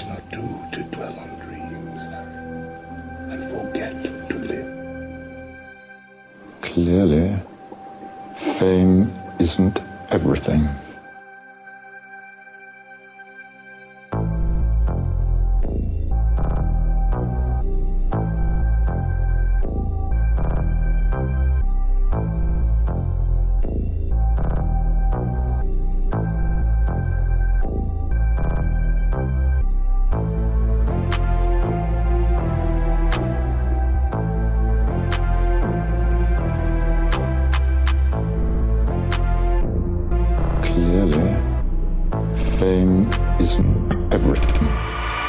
does not do to dwell on dreams and forget to live. Clearly, fame isn't everything. Fame isn't everything.